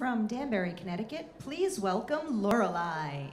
From Danbury, Connecticut, please welcome Lorelie.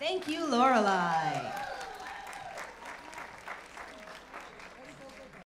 Thank you, Lorelie.